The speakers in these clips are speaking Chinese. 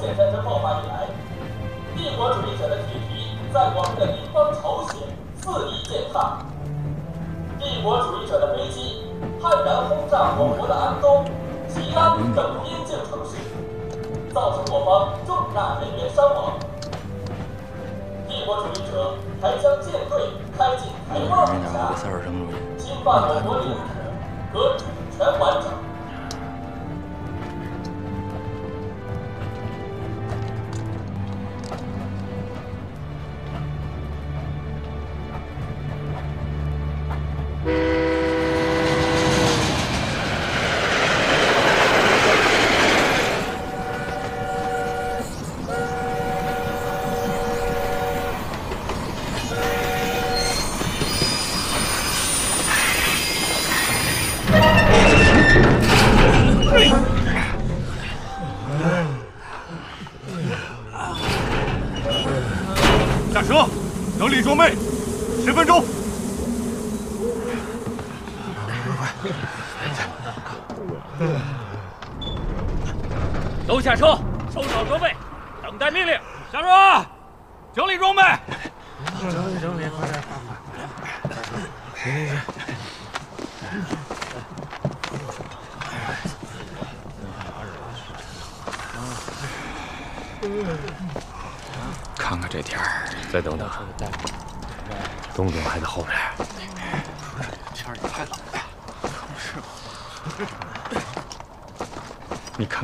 谢战争爆发以来，帝国主义者的铁蹄在我们的邻邦朝鲜肆意践踏，帝国主义者的飞机悍然轰炸我国的安东、吉安等边境城市，造成我方重大人员伤亡。帝国主义者还将舰队开进台湾海峡，侵犯我国领土和主权完整。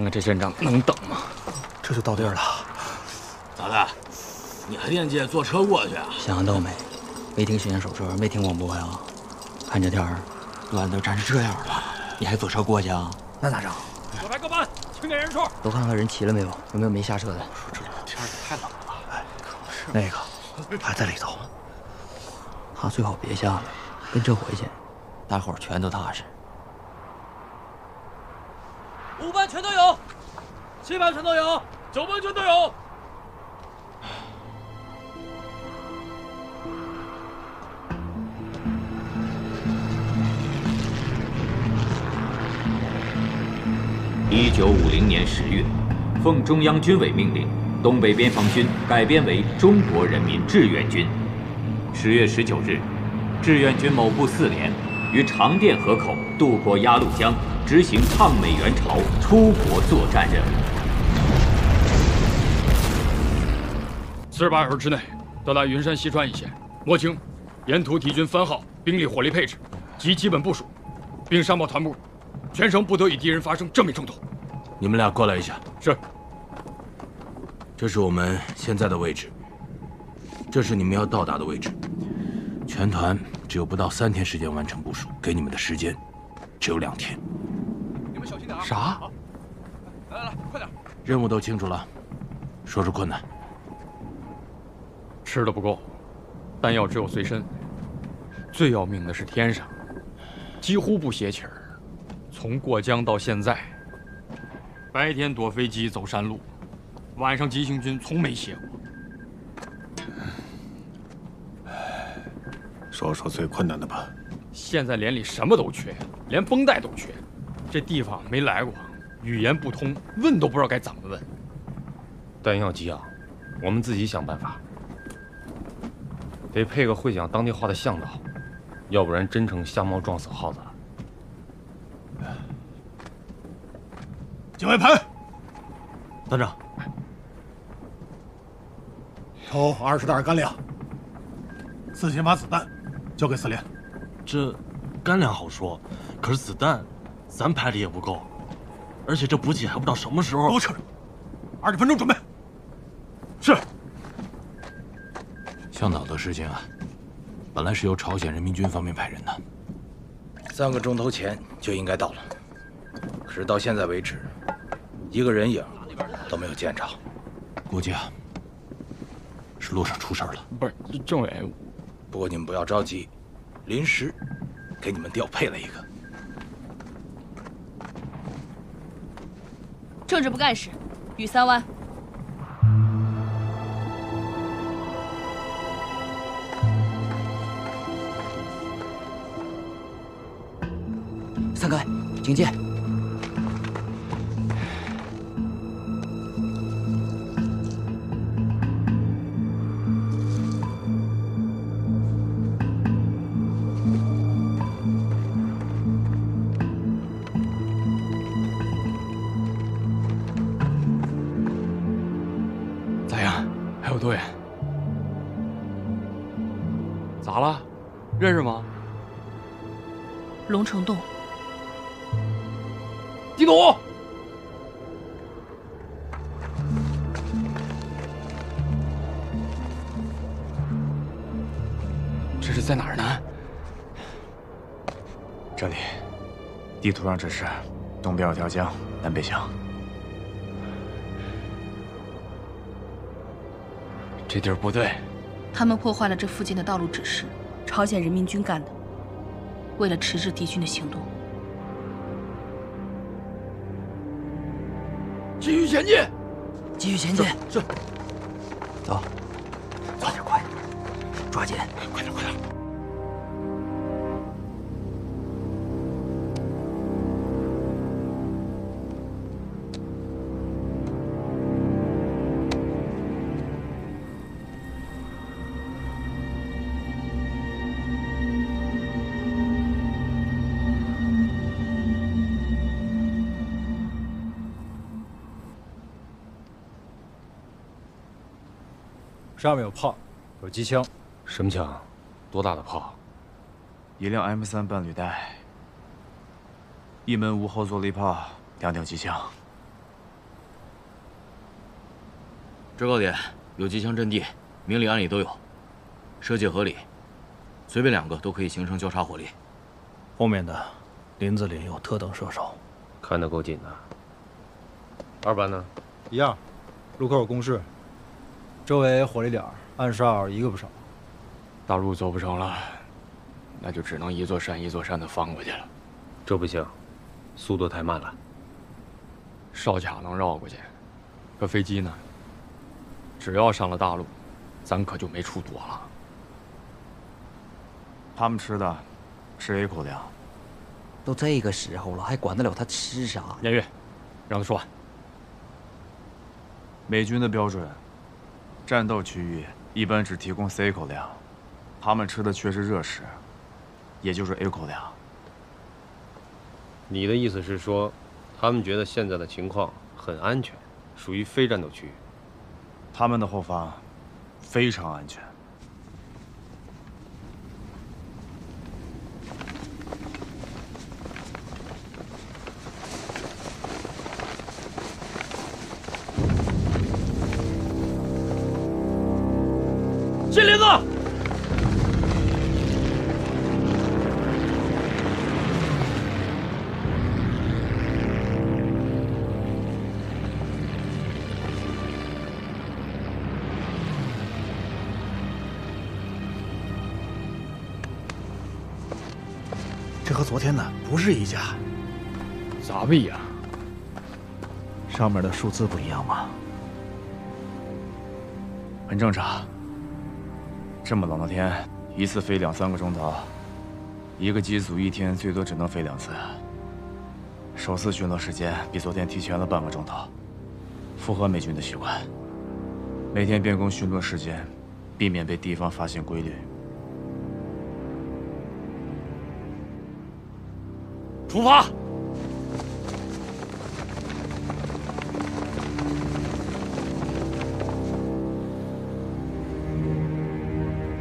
这阵仗能等吗？这就到地儿了。咋的？你还惦记坐车过去啊？想得到没？没听巡演手册，没听广播呀？看这天儿，乱都站成这样了，你还坐车过去啊？那咋整？我排各班，请点人数，都看看人齐了没有？有没有没下车的？这天儿太冷了。哎，那个还在里头，他最好别下了，跟着回去，大伙儿全都踏实。 5班全都有，7班全都有，9班全都有。1950年10月，奉中央军委命令，东北边防军改编为中国人民志愿军。10月19日，志愿军某部4连于长甸河口渡过鸭绿江。 执行抗美援朝出国作战任务。48小时之内到达云山西川一线，摸清沿途敌军番号、兵力、火力配置及基本部署，并上报团部，全省不得与敌人发生正面冲突。你们俩过来一下。是。这是我们现在的位置，这是你们要到达的位置。全团只有不到3天时间完成部署，给你们的时间只有2天。 啥？来来来，快点！任务都清楚了，说说困难。吃的不够，弹药只有随身。最要命的是天上，几乎不歇气儿。从过江到现在，白天躲飞机走山路，晚上急行军从没歇过。说说最困难的吧。现在连里什么都缺，连绷带都缺。 这地方没来过，语言不通，问都不知道该怎么问。弹药给养，我们自己想办法。得配个会讲当地话的向导，要不然真成瞎猫撞死耗子了。警卫排，团长，抽20袋干粮，4千发子弹，交给4连。这干粮好说，可是子弹。 咱排的也不够，而且这补给还不知道什么时候。多吃，20分钟准备。是。向导的事情啊，本来是由朝鲜人民军方面派人的，3个钟头前就应该到了，可是到现在为止，一个人影都没有见着，估计啊是路上出事了。不是，政委。不过你们不要着急，临时给你们调配了一个。 政治不干事，雨三湾。散开，警戒。小队，咋了？认识吗？龙城洞，地图。 在哪儿呢？这里，地图上指示，东边有条江，南北向。这地儿不对。他们破坏了这附近的道路指示，朝鲜人民军干的。为了迟滞敌军的行动，继续前进，继续前进。是，走，快点，快点，抓紧，快点，快点。 上面有炮，有机枪。什么枪？多大的炮？一辆 M3半履带，一门无后坐力炮，2挺机枪。制高点有机枪阵地，明里暗里都有，设计合理，随便2个都可以形成交叉火力。后面的林子里有特等射手，看得够紧的。二班呢？一样，路口有工事。 周围火力点，暗哨一个不少。大陆走不成了，那就只能一座山一座山的翻过去了。这不行，速度太慢了。哨卡能绕过去，可飞机呢？只要上了大陆，咱可就没处躲了。他们吃的，吃一口粮。都这个时候了，还管得了他吃啥？燕月，让他说完。美军的标准。 战斗区域一般只提供 C 口粮，他们吃的却是热食，也就是 A 口粮。你的意思是说，他们觉得现在的情况很安全，属于非战斗区域。他们的后方非常安全。昨天呢，不是一家，咋不一样？上面的数字不一样吗？很正常。这么冷的天，一次飞2、3个钟头，一个机组一天最多只能飞2次。首次巡逻时间比昨天提前了半个钟头，符合美军的习惯，每天变更巡逻时间，避免被敌方发现规律。 出发！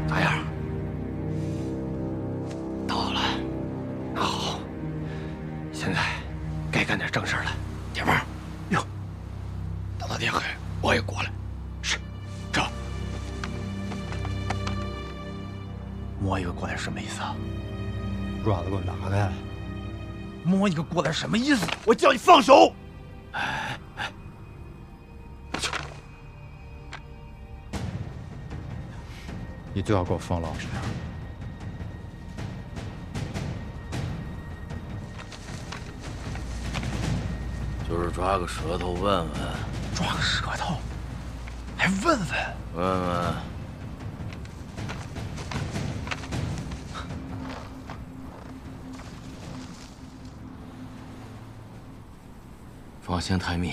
咋样？到了，那好，现在该干点正事了。铁妹，哟，等到天黑我也过来。是，这。摸一个过来什么意思啊？爪子给我拿开！ 摸一个过来什么意思？我叫你放手！哎哎，你最好给我放老实点。就是抓个舌头问问，抓个舌头，还问问，问问，防线太密，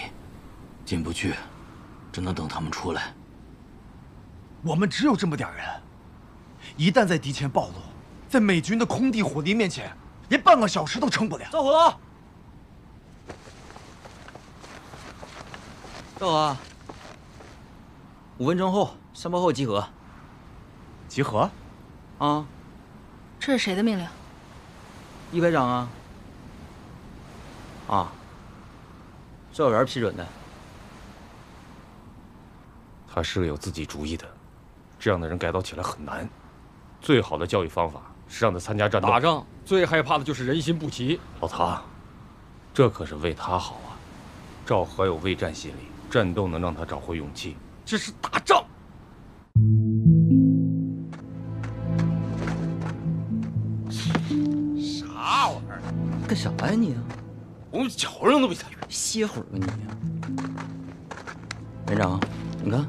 进不去，只能等他们出来。我们只有这么点人，一旦在敌前暴露，在美军的空地火力面前，连半个小时都撑不了。赵虎，赵虎， 5分钟后山坡后集合。集合？啊。这是谁的命令？一排长啊。啊。赵委员批准的。他是个有自己主意的，这样的人改造起来很难。最好的教育方法是让他参加战斗。打仗最害怕的就是人心不齐。老唐，这可是为他好啊。赵和有畏战心理，战斗能让他找回勇气。 这是打仗。啥玩意儿？干啥呀你？我们脚上都没踩。歇会儿吧你。连长，你看，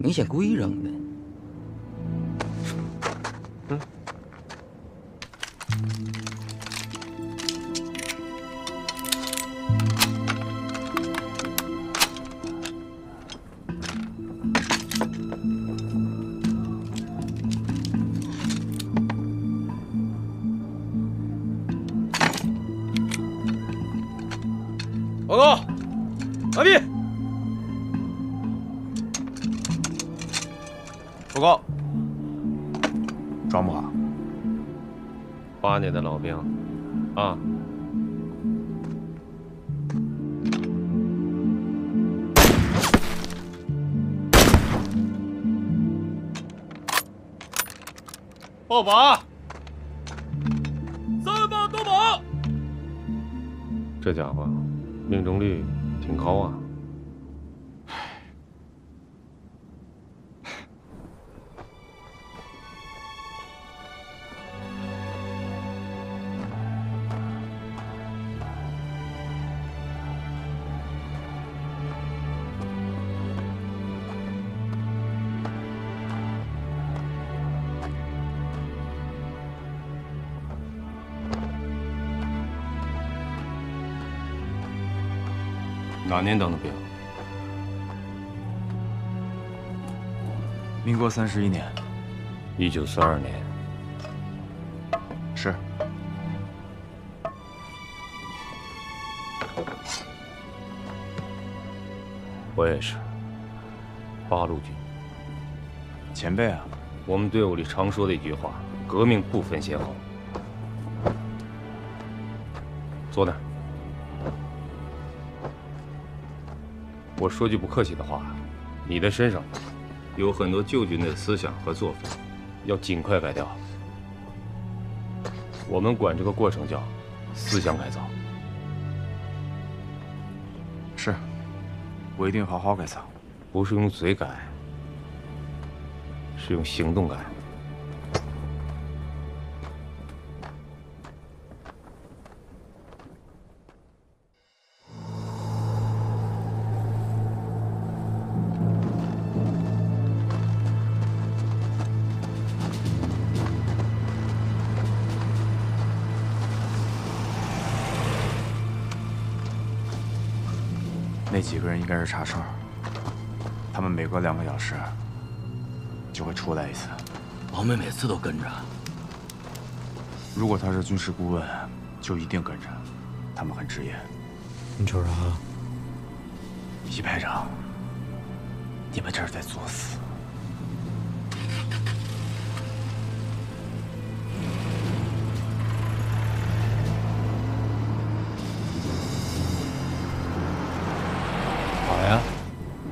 明显故意扔的。嗯。的老兵，啊！报靶！三棒夺靶！这家伙命中率挺高啊！哪年当的兵？民国31年，1942年。是。我也是。八路军。前辈啊，我们队伍里常说的一句话：革命不分先后。坐那儿。 我说句不客气的话，你的身上有很多旧军的思想和作风，要尽快改掉。我们管这个过程叫思想改造。是，我一定好好改造。不是用嘴改，是用行动改。那几个人应该是查哨，他们每隔2个小时就会出来一次。老美每次都跟着。如果他是军事顾问，就一定跟着。他们很职业。你瞅啥？一排长，你们这是在作死。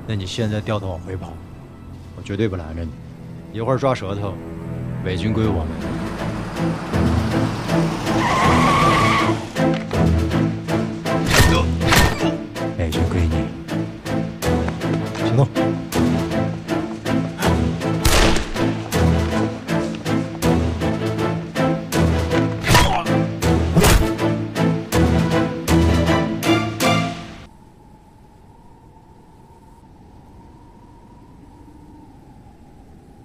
那你现在掉头往回跑，我绝对不拦着你。一会儿抓舌头，伪军归我们，伪军归你。行动！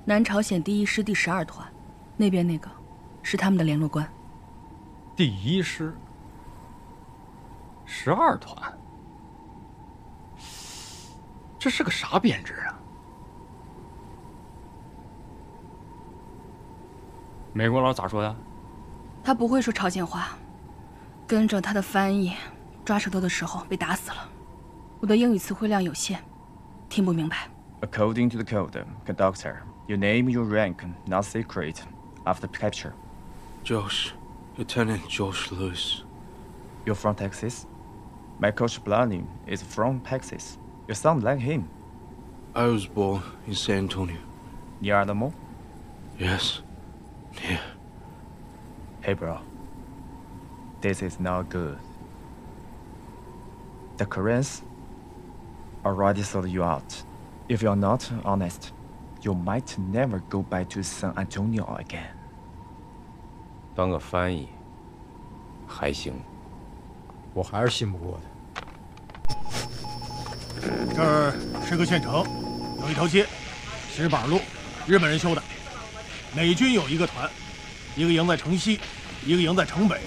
南朝鲜第1师第12团，那边那个，是他们的联络官。第1师，12团，这是个啥编制啊？美国佬咋说的？他不会说朝鲜话，跟着他的翻译抓舌头的时候被打死了。我的英语词汇量有限，听不明白。According to the code, Conductor, you name your rank, not secret, after capture. Josh. Lieutenant Josh Lewis. You're from Texas? My coach Blani is from Texas. You sound like him. I was born in San Antonio. Near Alamo? Yes. Near. Yeah. Hey bro. This is not good. The Koreans already sold you out. If you're not honest, you might never go back to San Antonio again. 当个翻译还行，我还是信不过他。这儿是个县城，有一条街，石板路，日本人修的。美军有一个团，一个营在城西，一个营在城北。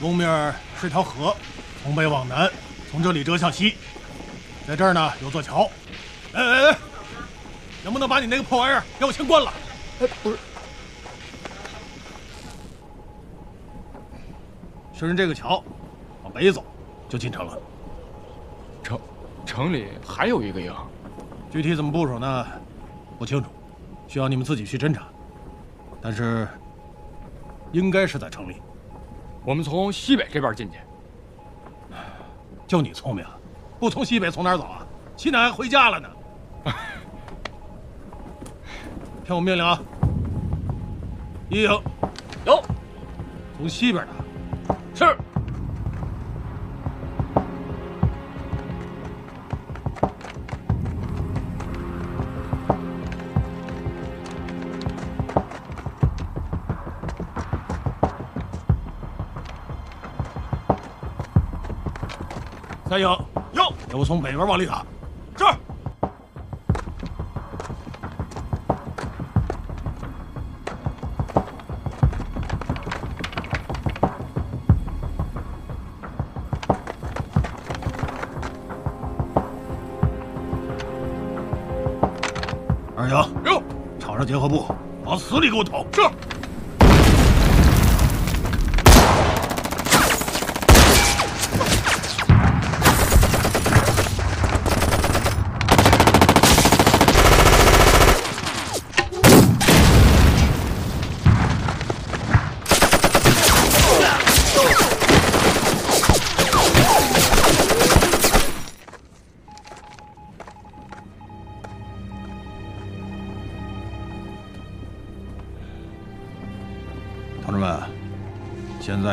东面是条河，从北往南，从这里折向西。在这儿呢有座桥。哎哎哎，能不能把你那个破玩意儿给我先关了？哎，不是。 顺着这个桥，往北走，就进城了。城里还有一个营，具体怎么部署呢？不清楚，需要你们自己去侦查。但是，应该是在城里。我们从西北这边进去。就你聪明，不从西北从哪儿走啊？西南回家了呢。听我命令啊！一营，有，从西边打。 是。三营，有，给我从北边往里打。是。结合部，往死里给我捅！是。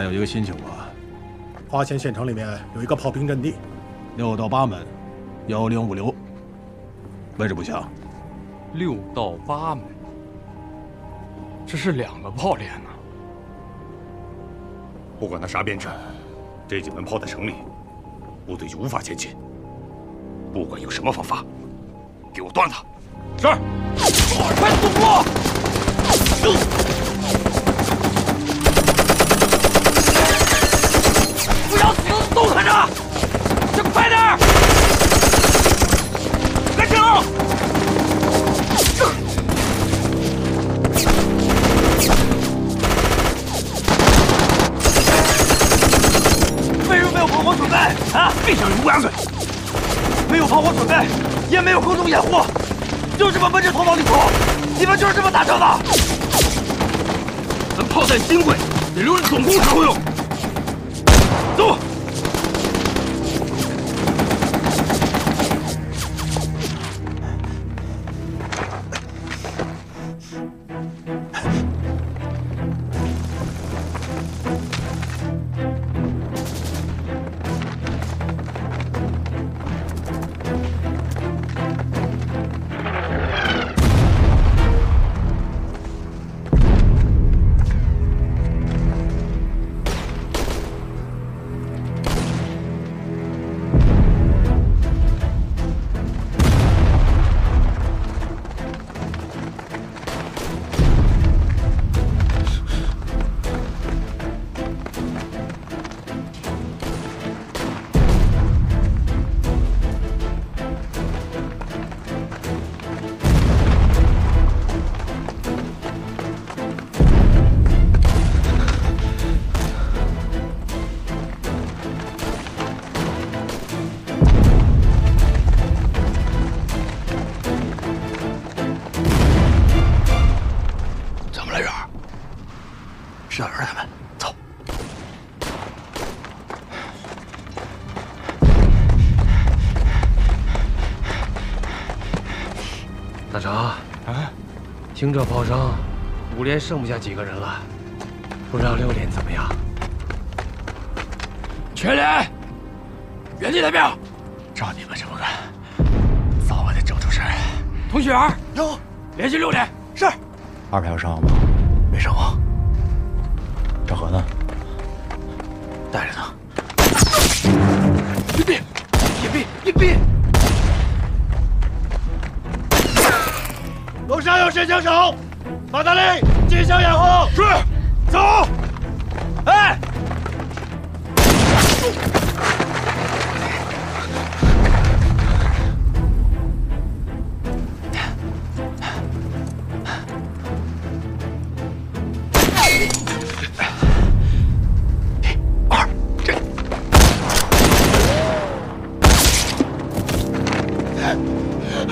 有一个新情况，花县县城里面有一个炮兵阵地，6到8门，105流，位置不详。6到8门，这是2个炮连呢。不管他啥编制，这几门炮在城里，部队就无法前进。不管用什么方法，给我断他！是。快动作！ 都看着，就快点儿！来停！为什么没有炮火准备啊？别想乌鸦嘴！没有炮火准备，也没有空中掩护，就这么闷着头往里跑，你们就是这么打仗的。咱炮弹金贵，得留着总攻才会用。走！大成啊，听这炮声，五连剩不下几个人了，不知道六连怎么样？全连原地待命！照你们这么干，早晚得整出事儿。童雪儿，有，联系六连。是。二排有伤亡吗？没伤亡。赵和呢？带着他。隐蔽！隐蔽！隐蔽！ 楼上有神枪手，马大力进行掩护。是，走。哎，二，这，连长，什么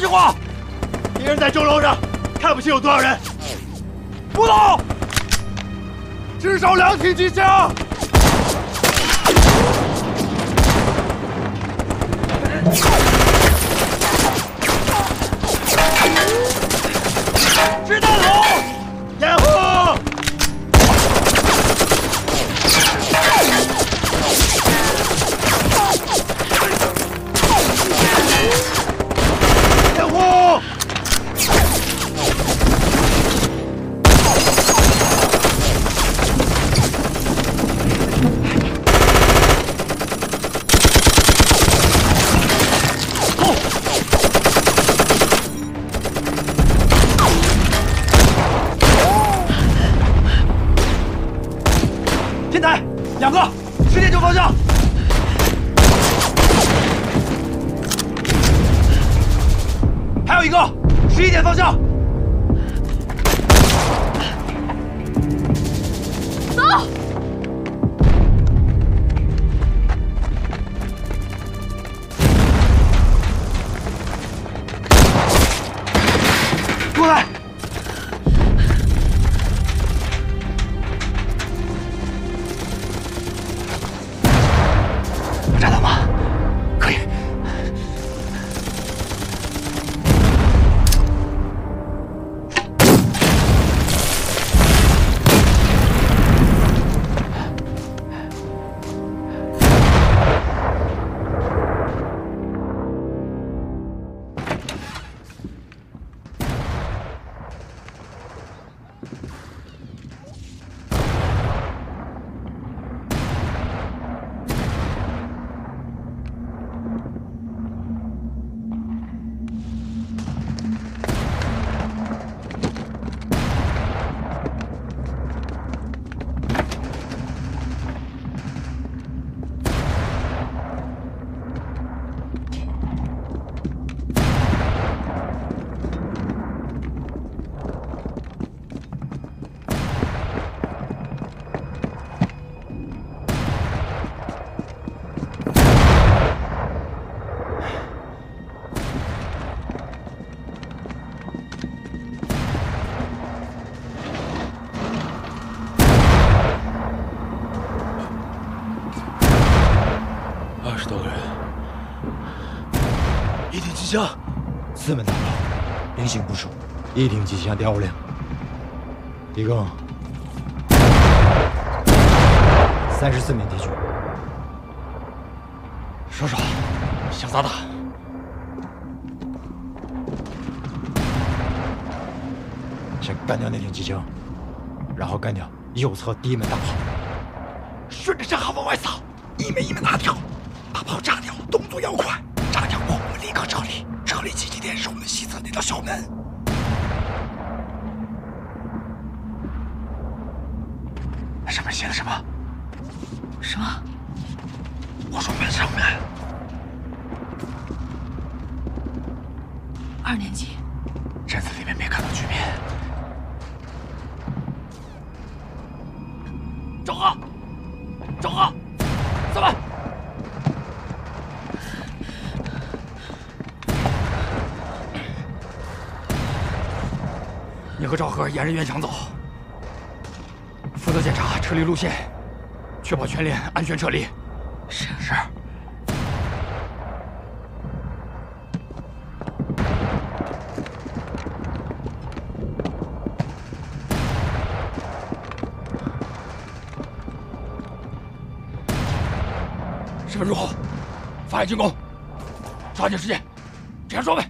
情况？敌人在钟楼上，看不清有多少人。不动，至少2挺机枪。 掷弹筒，掩护！掩护！枪，四门大炮，菱形部署，1挺机枪调五连，一共34名敌军。收手，想咋打？先干掉那挺机枪，然后干掉右侧第一门大炮，顺着战壕往外扫，一门打掉，把炮炸掉，动作要快。 立刻撤离！集结点是我们西侧那道小门。那上面写的什么？什么？我说门上面。2年级。这次里面没看到局面。你和赵和沿着院墙走，负责检查撤离路线，确保全连安全撤离。是。 10分钟后，发起进攻，抓紧时间，检查装备。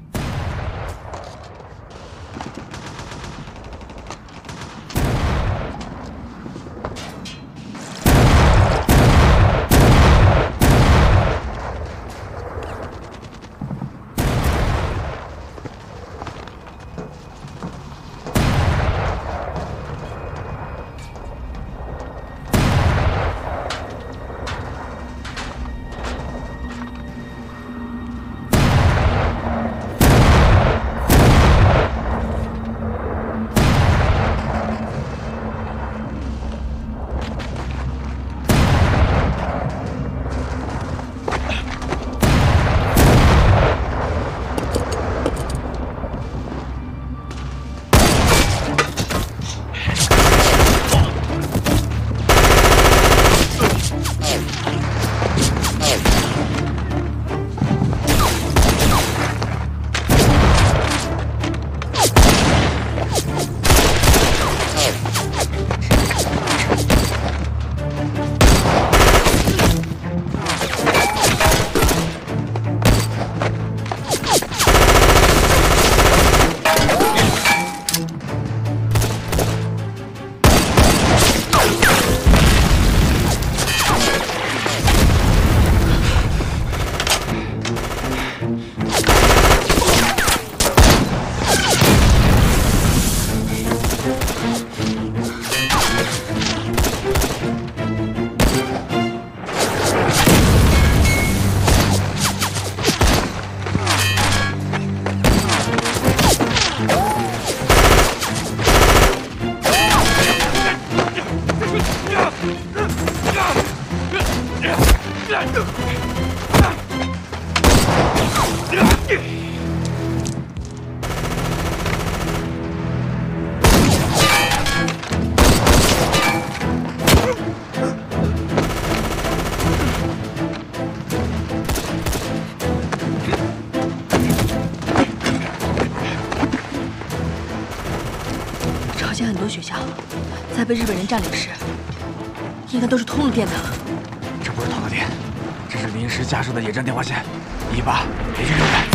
被日本人占领时，应该都是通了电的。这不是通了电，这是临时加设的野战电话线，18连续6载。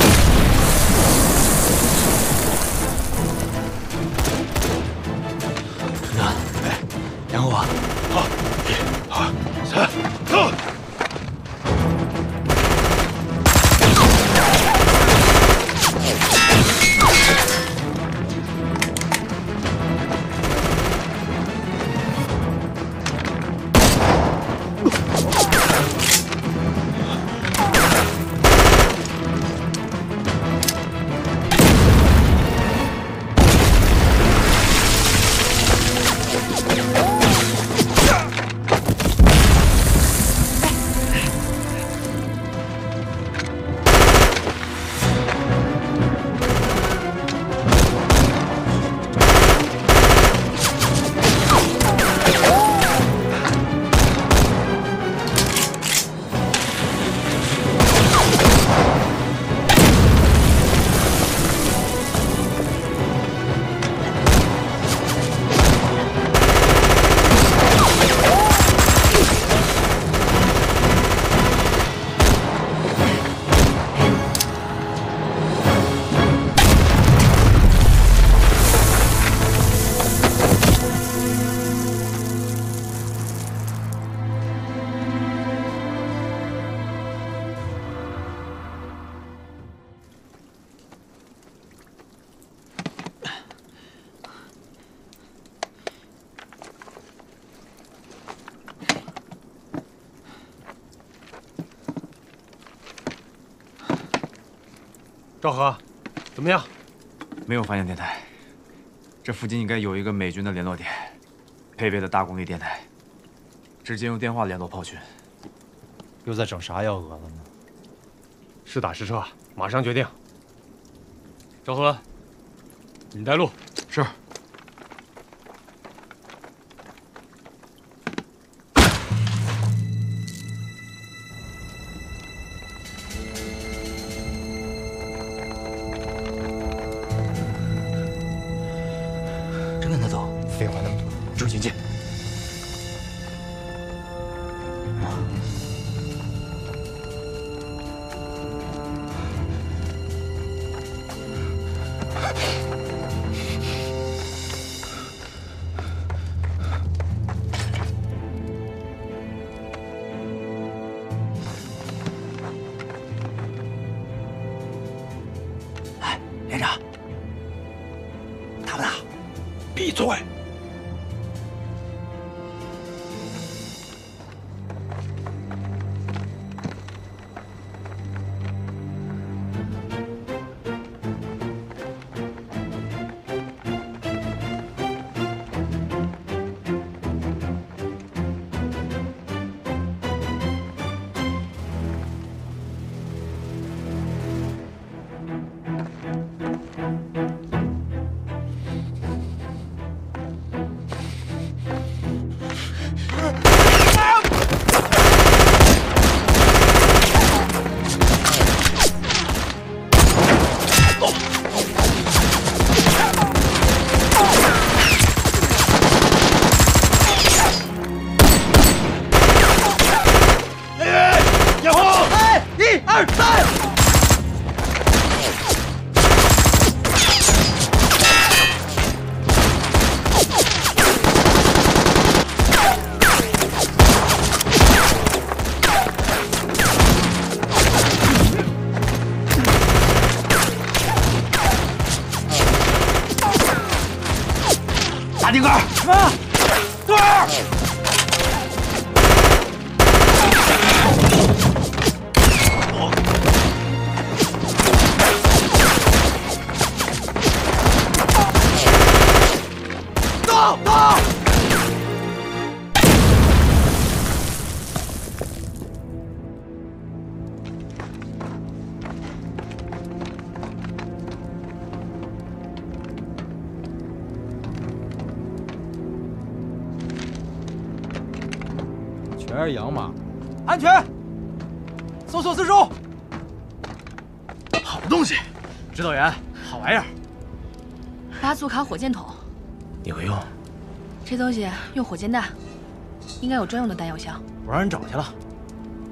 赵和，怎么样？没有发现电台，这附近应该有一个美军的联络点，配备了大功率电台，直接用电话联络炮群。又在整啥幺蛾子呢？是打是撤，马上决定。赵和，你带路。是。跟他走？废话那么多，执行去。 闭嘴！全是洋马，安全！搜索四周。好东西，指导员，好玩意儿。八速卡火箭筒，你会用？这东西用火箭弹，应该有专用的弹药箱。我让人找去了。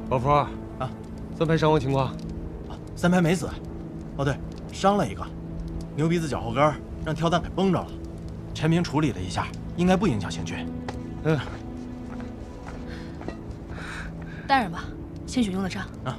老夫啊，三排伤亡情况？三排没死，哦对，伤了一个，牛鼻子脚后跟让跳弹给崩着了，陈明处理了一下，应该不影响行军。嗯。 带上吧，兴许用得上。啊！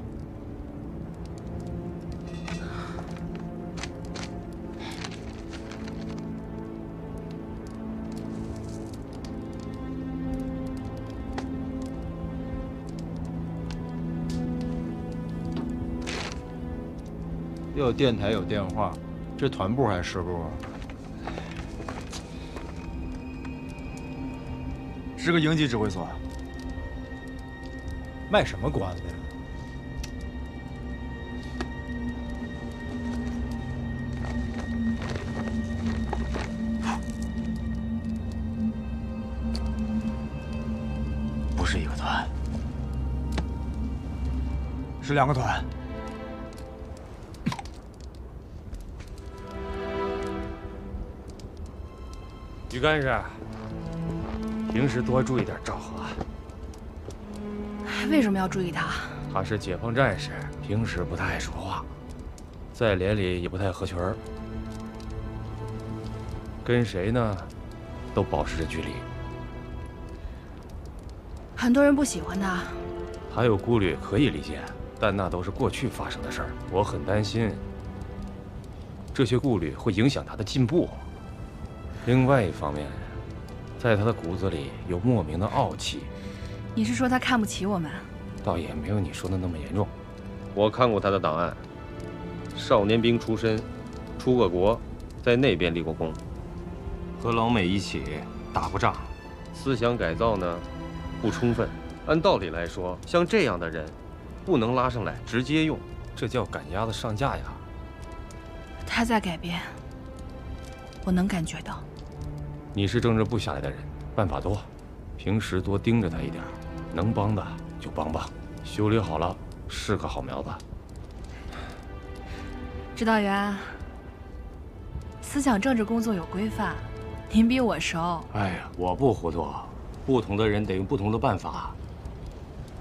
又有电台，有电话，这团部还是不？是个营级指挥所。 卖什么关子呀？不是一个团，是两个团。于干事，平时多注意点赵和。 为什么要注意他？他是解放战士，平时不太爱说话，在连里也不太合群儿，跟谁呢，都保持着距离。很多人不喜欢他，他有顾虑可以理解，但那都是过去发生的事儿。我很担心，这些顾虑会影响他的进步。另外一方面，在他的骨子里有莫名的傲气。 你是说他看不起我们？倒也没有你说的那么严重。我看过他的档案，少年兵出身，出过国，在那边立过功，和老美一起打过仗。思想改造呢，不充分。按道理来说，像这样的人，不能拉上来直接用，这叫赶鸭子上架呀。他在改变，我能感觉到。你是政治部下来的人，办法多，平时多盯着他一点。 能帮的就帮吧，修理好了是个好苗子。指导员，思想政治工作有规范，您比我熟。哎呀，我不糊涂，不同的人得用不同的办法。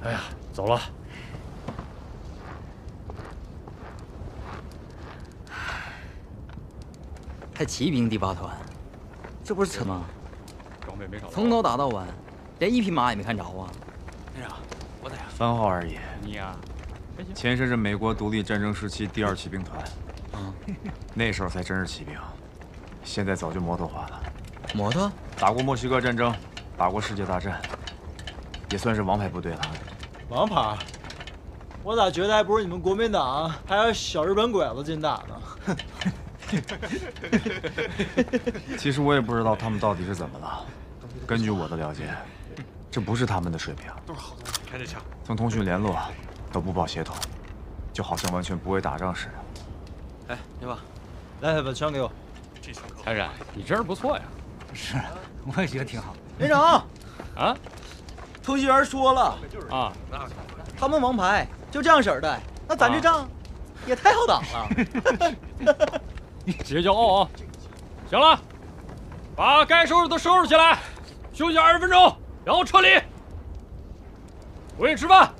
哎呀，走了。还骑兵第8团，这不是扯吗？装备没少，从头打到完，连一匹马也没看着啊。连长，我在呀。番号而已。你呀，前身是美国独立战争时期第2骑兵团。 那时候才真是骑兵，现在早就摩托化了。摩托打过墨西哥战争，打过世界大战，也算是王牌部队了。王牌？我咋觉得还不是你们国民党还有小日本鬼子进打呢？其实我也不知道他们到底是怎么了。根据我的了解，这不是他们的水平。都是好东西，开着枪。从通讯联络都不报协同，就好像完全不会打仗似的。 哎，你把，来把枪给我。财神，你真是不错呀。是，我也觉得挺好。连长，啊，通讯员说了啊，他们王牌就这样式的，那咱这仗也太好打了。你别骄傲啊！行了，把该收拾的收拾起来，休息20分钟，然后撤离。回去吃饭。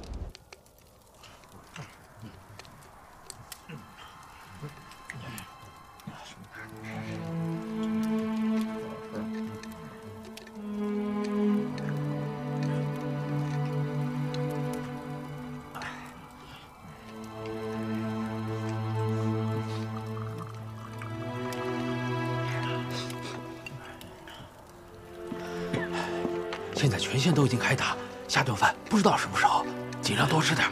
现在全县都已经开打，下顿饭不知道是不是好，尽量多吃点。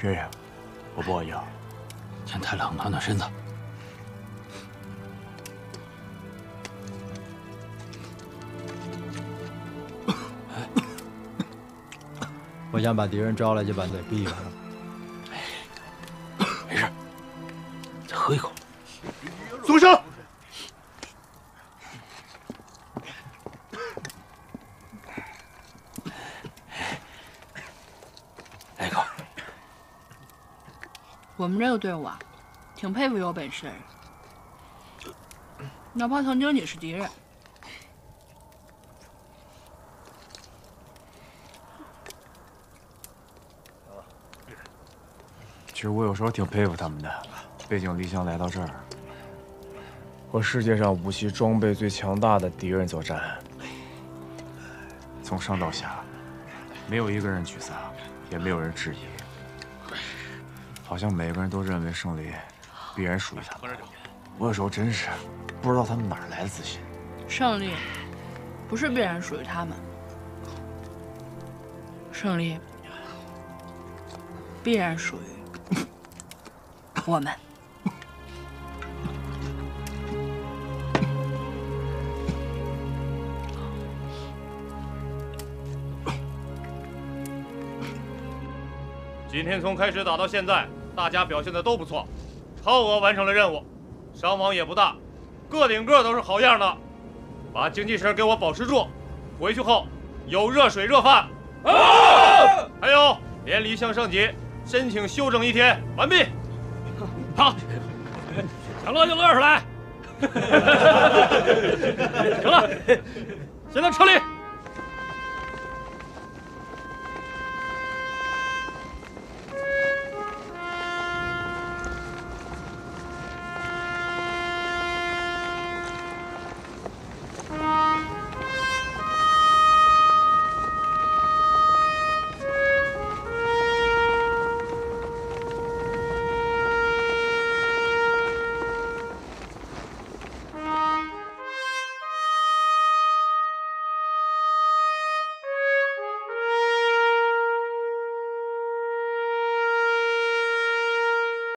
瑞瑞，我不好意思，天太冷，暖暖身子。我想把敌人招来就把嘴闭上。没事，再喝一口。 松手！来一口。我们这个队伍啊，挺佩服有本事，哪怕曾经你是敌人。其实我有时候挺佩服他们的，背井离乡来到这儿。 和世界上武器装备最强大的敌人作战，从上到下，没有一个人沮丧，也没有人质疑，好像每个人都认为胜利必然属于他们。我有时候真是不知道他们哪来的自信。胜利不是必然属于他们，胜利必然属于我们。 今天从开始打到现在，大家表现的都不错，超额完成了任务，伤亡也不大，个顶个都是好样的。把精气神给我保持住，回去后有热水热饭。好。还有连离项上级申请休整一天，完毕。好，想乐就乐出来。行了，现在撤离。